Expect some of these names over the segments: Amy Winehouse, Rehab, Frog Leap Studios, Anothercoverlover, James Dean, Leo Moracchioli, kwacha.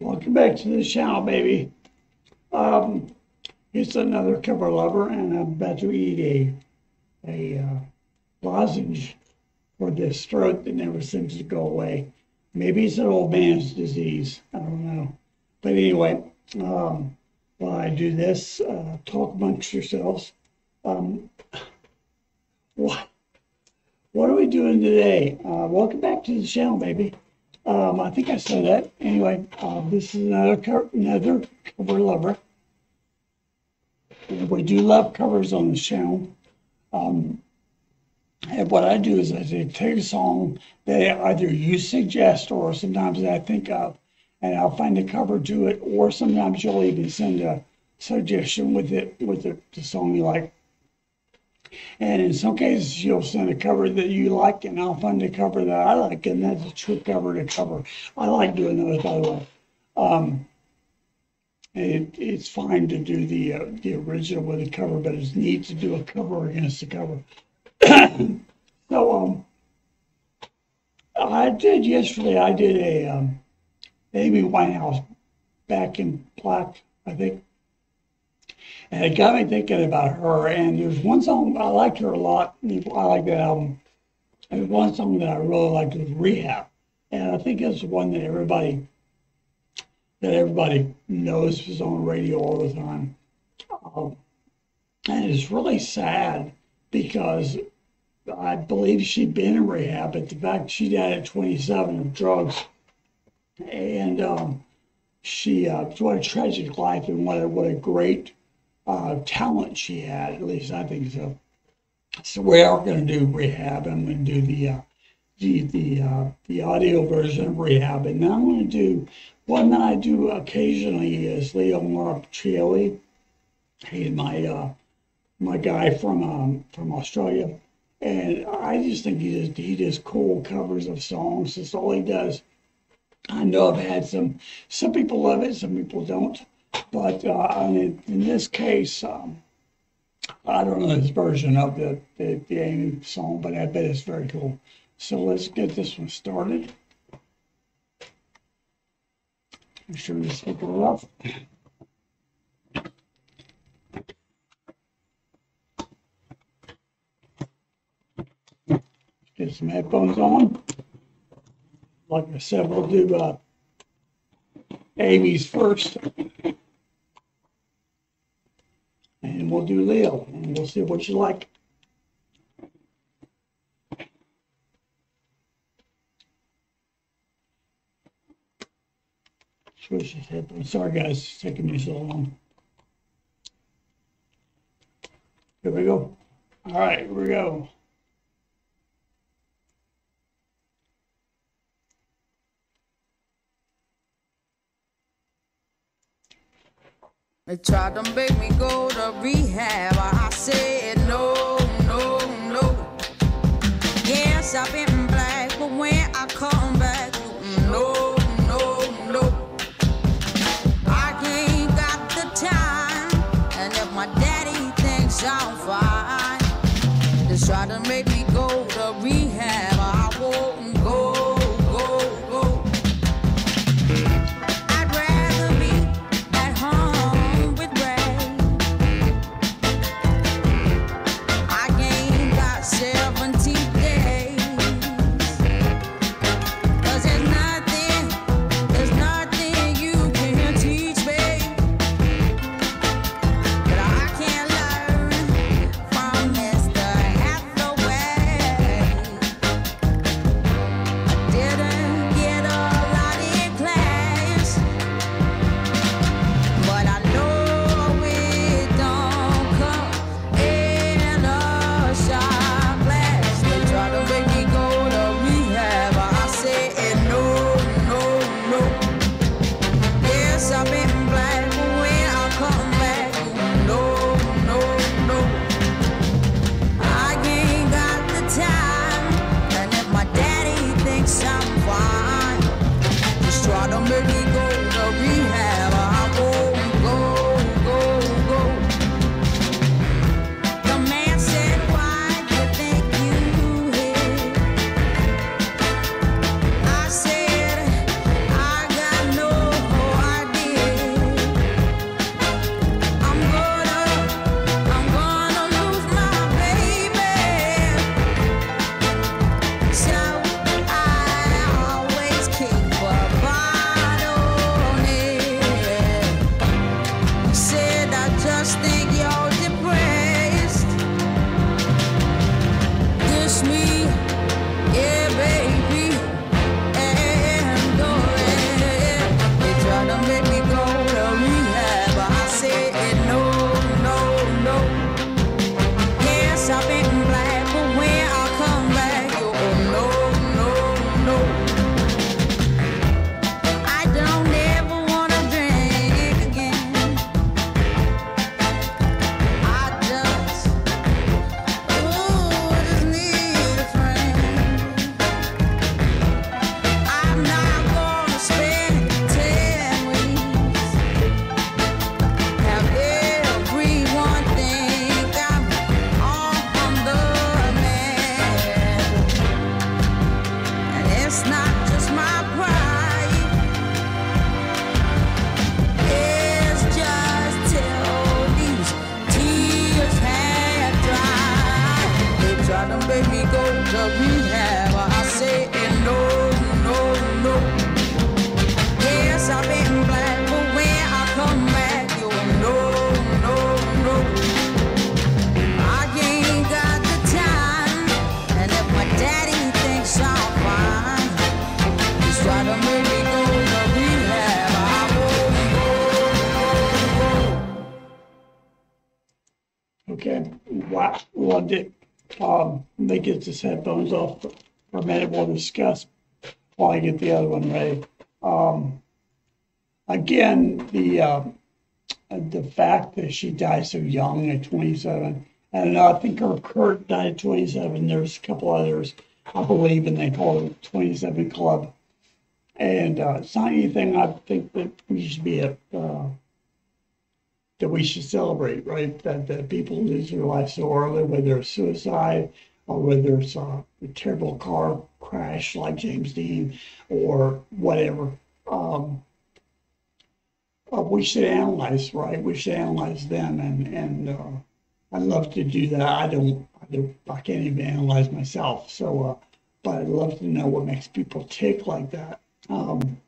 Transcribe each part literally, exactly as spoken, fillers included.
Welcome back to the channel, baby. Um, it's another cover lover, and I'm about to eat a, a uh, lozenge for this throat that never seems to go away. Maybe it's an old man's disease. I don't know. But anyway, um, while I do this, uh, talk amongst yourselves. Um, what, what are we doing today? Uh, welcome back to the channel, baby. Um, I think I said that. Anyway, uh, this is another cover, another cover lover. We do love covers on this channel. Um, and what I do is I take a song that either you suggest or sometimes that I think of, and I'll find a cover to it, or sometimes you'll even send a suggestion with it, with the, the song you like. And in some cases, you'll send a cover that you like, and I'll find a cover that I like, and that's a true cover to cover. I like doing those, by the way. Um, it, it's fine to do the uh, the original with a cover, but it's neat to do a cover against the cover. So, um, I did yesterday. I did a um, Amy Winehouse Back in Black, I think. And it got me thinking about her, and there's one song, I liked her a lot, I like that album, and one song that I really liked was Rehab, and I think that's the one that everybody, that everybody knows is on radio all the time, um, and it's really sad, because I believe she'd been in rehab, but the fact she died at twenty-seven of drugs, and um, she, uh, what a tragic life, and what a, what a great Uh, talent she had, at least I think so. So we are going to do Rehab. I'm going to do the uh, the the, uh, the audio version of Rehab, and then I'm going to do one that I do occasionally is Leo Moracchioli. He's my uh, my guy from um, from Australia, and I just think he just he does cool covers of songs. That's all he does. I know I've had some some people love it, some people don't. But uh, I mean, in this case, um, I don't know this version of the, the, the Amy song, but I bet it's very cool. So let's get this one started. I'm sure this will go off. Get some headphones on. Like I said, we'll do uh, Amy's first. And we'll do Leo, and we'll see what you like. Switch this headphones. Sorry, guys, it's taking me so long. Here we go. All right, here we go. They tried to make me go to rehab. I said no, no, no. Yes, I've been black, but when I come back, no, no, no. I ain't got the time, and if my daddy thinks I'm fine, they try to make me go to rehab. I won't go. I said, I got no hope. I loved it. Um, they get this headphones off for, for a minute. We'll discuss while I get the other one ready. Um, again, the uh, the fact that she died so young at twenty-seven, and I think her Kurt died at twenty-seven. There's a couple others, I believe, and they call it twenty-seven Club. And uh, it's not anything I think that we should be at, uh, that we should celebrate, right? That, that people lose their life so early, whether it's suicide or whether it's a terrible car crash like James Dean or whatever. Um, uh, we should analyze, right? We should analyze them, and and uh, I love to do that. I don't, I don't, I can't even analyze myself. So, uh, but I'd love to know what makes people tick like that. Um,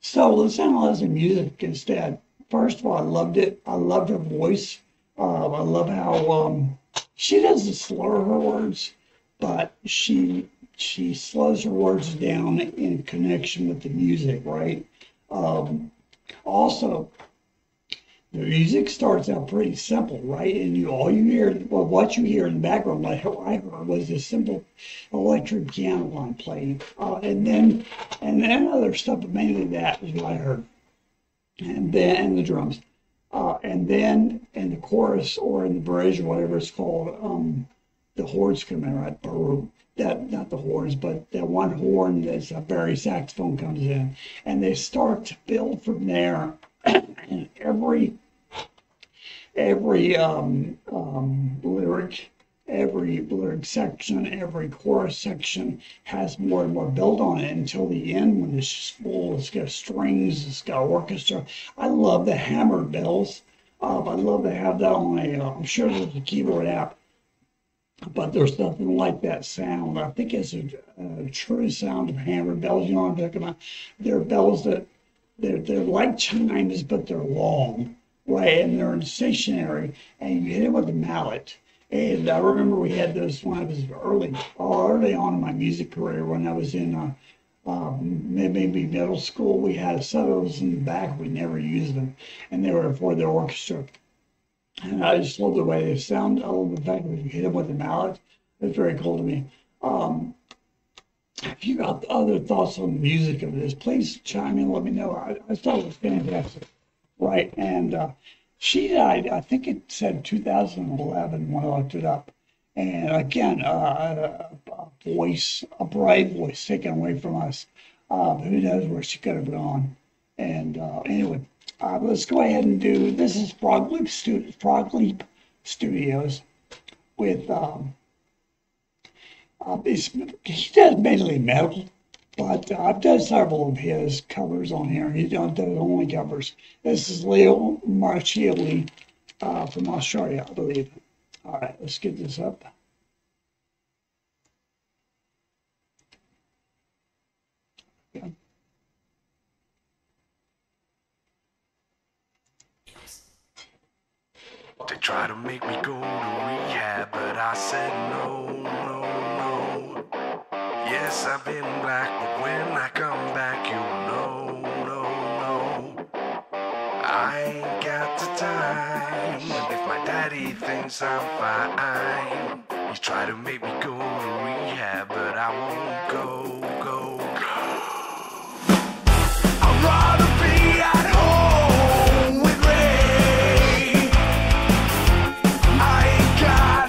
so let's analyze the music instead. First of all, I loved it. I loved her voice. Uh, I love how um, she doesn't slur her words, but she she slows her words down in connection with the music, right? Um, also, the music starts out pretty simple, right? And you all you hear, well, what you hear in the background, like what I heard, was this simple electric piano line playing, uh, and then and then other stuff, but mainly that is what I heard, and then and the drums, uh, and then in the chorus or in the bridge or whatever it's called, um, the horns come in, right? That not the horns, but that one horn that's a very saxophone comes in, and they start to build from there, and every. Every um, um, lyric, every lyric section, every chorus section has more and more built on it until the end when it's just full. It's got strings, it's got orchestra. I love the hammer bells. Um, I'd love to have that on a, uh, I'm sure there's a keyboard app, but there's nothing like that sound. I think it's a, a true sound of hammer bells. You know what I'm talking about? They're bells that, they're, they're like chimes, but they're long. Right, and they're in stationary, and you hit it with a mallet. And I remember we had those when I was early, early on in my music career. When I was in uh, um, maybe middle school, we had settles in the back. We never used them, and they were for the orchestra. And I just love the way they sound. I love the fact that you hit them with a mallet. It's very cool to me. Um, if you got other thoughts on the music of this, please chime in and let me know. I, I thought it was fantastic. Right, and uh, she died, I think it said two thousand eleven when I looked it up. And again, uh, a, a voice, a brave voice taken away from us. Uh, who knows where she could have gone. And uh, anyway, uh, let's go ahead and do, this is Frog Leap, Stu Frog Leap Studios with, um, uh, he does mainly metal. But uh, I've done several of his covers on here. He does only covers. This is Leo Moracchioli uh, from Australia, I believe. All right, let's get this up. Yeah. They try to make me go to rehab, but I said no, no, no. Yes, I've been black, but when I come back, you know, no, no. I ain't got the time, and if my daddy thinks I'm fine, you try to make me go to rehab, but I won't go, go, go. I'd rather be at home with Ray. I ain't got yeah.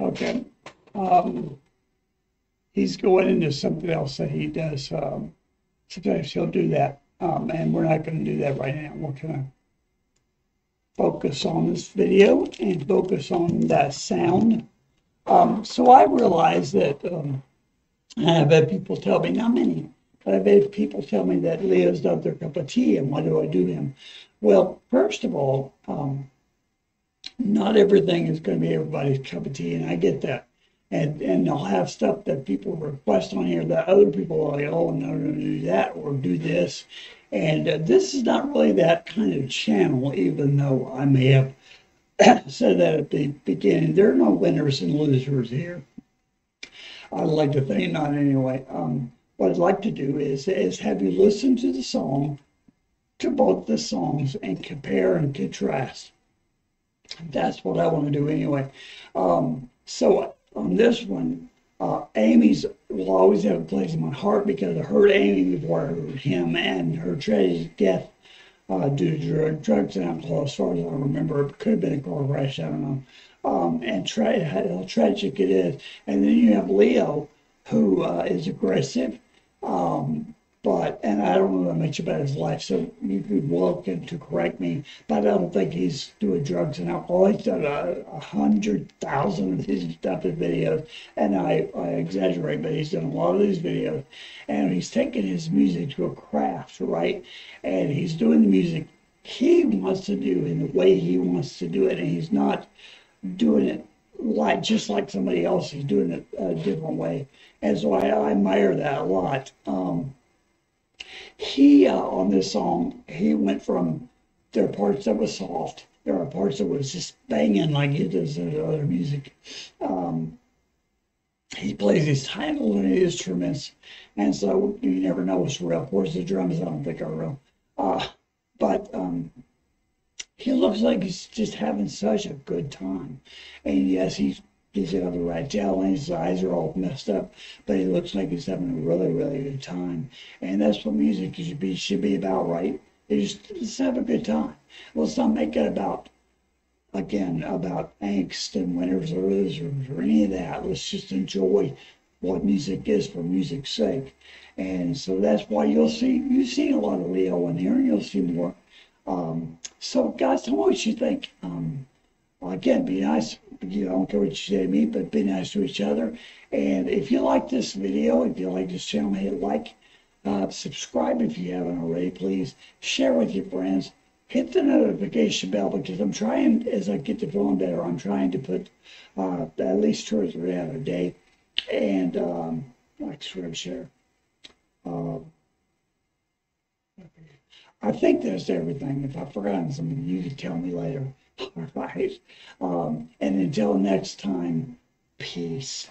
Okay. Um, he's going into something else that he does. Um, sometimes he'll do that, um, and we're not going to do that right now. We're going to focus on this video and focus on that sound. Um, so I realize that um, I've had people tell me, not many, but I've had people tell me that Leo's not their cup of tea, and why do I do him? Well, first of all, um, not everything is going to be everybody's cup of tea, and I get that. And and I'll have stuff that people request on here that other people are like, oh, no, no, do that or do this. And uh, this is not really that kind of channel, even though I may have said that at the beginning. There are no winners and losers here. I'd like to think not anyway. Um, what I'd like to do is, is have you listen to the song, to both the songs, and compare and contrast. That's what I want to do anyway. Um, so on this one, uh, Amy's will always have a place in my heart because I heard Amy before I heard him, and her tragic death uh, due to drug, drugs and alcohol, as far as I remember. It could have been a car crash, I don't know. Um, and tra how tragic it is. And then you have Leo, who uh, is aggressive, um, but, and I don't know that much about his life, so you could welcome to correct me, but I don't think he's doing drugs and alcohol. He's done a, a hundred thousand of these type of videos, and I, I exaggerate, but he's done a lot of these videos, and he's taking his music to a craft, right? And he's doing the music he wants to do in the way he wants to do it, and he's not doing it like just like somebody else. He's doing it a different way, and so I, I admire that a lot. Um, He, uh, on this song, he went from, there are parts that was soft, there are parts that was just banging like he does in other music. Um, he plays his title and his instruments, and so you never know what's real. Of course, the drums I don't think are real. Uh, but um, he looks like he's just having such a good time. And yes, he's, he's got the right tail and his eyes are all messed up, but he looks like he's having a really, really good time. And that's what music should be, should be about, right? Is just have a good time. Let's not make it about, again, about angst and winners or losers or any of that. Let's just enjoy what music is for music's sake. And so that's why you'll see, you've seen a lot of Leo in here, and you'll see more. Um, so guys, tell me what you think. Um, Again, be nice. You know, I don't care what you say to me, but be nice to each other. And if you like this video, if you like this channel, hit like, uh, subscribe if you haven't already, please. Share with your friends. Hit the notification bell because I'm trying, as I get to feeling better, I'm trying to put uh, at least two or three out a day. And um, like, subscribe, share. Uh, I think that's everything. If I've forgotten something, you can tell me later. All right. Um, and until next time, peace.